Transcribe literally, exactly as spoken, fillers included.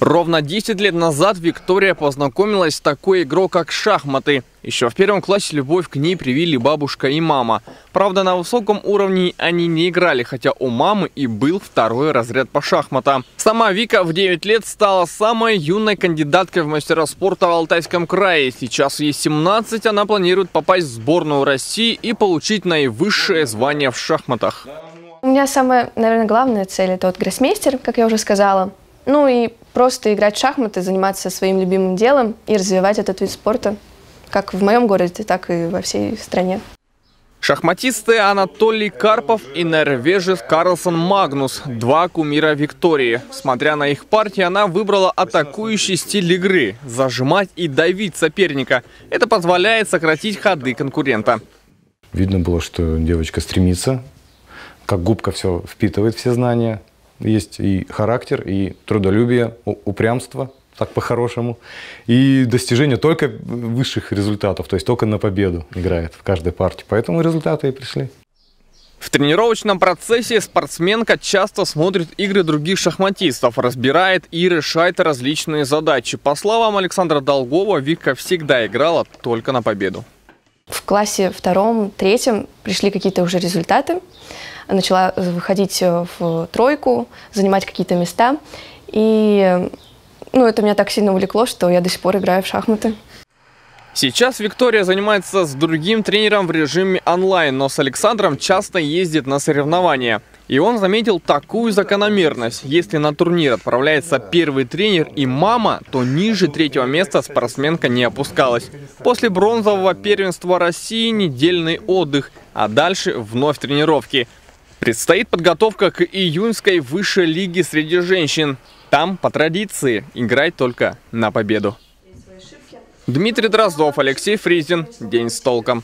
Ровно десять лет назад Виктория познакомилась с такой игрой, как шахматы. Еще в первом классе любовь к ней привили бабушка и мама. Правда, на высоком уровне они не играли, хотя у мамы и был второй разряд по шахматам. Сама Вика в девять лет стала самой юной кандидаткой в мастера спорта в Алтайском крае. Сейчас ей семнадцать, она планирует попасть в сборную России и получить наивысшее звание в шахматах. У меня самая, наверное, главная цель – это вот гроссмейстер, как я уже сказала. Ну и просто играть в шахматы, заниматься своим любимым делом и развивать этот вид спорта, как в моем городе, так и во всей стране. Шахматисты Анатолий Карпов и норвежец Карлсон Магнус – два кумира Виктории. Смотря на их партии, она выбрала атакующий стиль игры – зажимать и давить соперника. Это позволяет сократить ходы конкурента. Видно было, что девочка стремится, как губка все впитывает, все знания. Есть и характер, и трудолюбие, упрямство, так по-хорошему, и достижение только высших результатов, то есть только на победу играет в каждой партии. Поэтому результаты и пришли. В тренировочном процессе спортсменка часто смотрит игры других шахматистов, разбирает и решает различные задачи. По словам Александра Долгова, Вика всегда играла только на победу. В классе втором, третьем пришли какие-то уже результаты. Начала выходить в тройку, занимать какие-то места. И ну, это меня так сильно увлекло, что я до сих пор играю в шахматы. Сейчас Виктория занимается с другим тренером в режиме онлайн, но с Александром часто ездит на соревнования. И он заметил такую закономерность. Если на турнир отправляется первый тренер и мама, то ниже третьего места спортсменка не опускалась. После бронзового первенства России недельный отдых, а дальше вновь тренировки. Предстоит подготовка к июньской высшей лиге среди женщин. Там, по традиции, играть только на победу. Дмитрий Дроздов, Алексей Фризин. День с толком.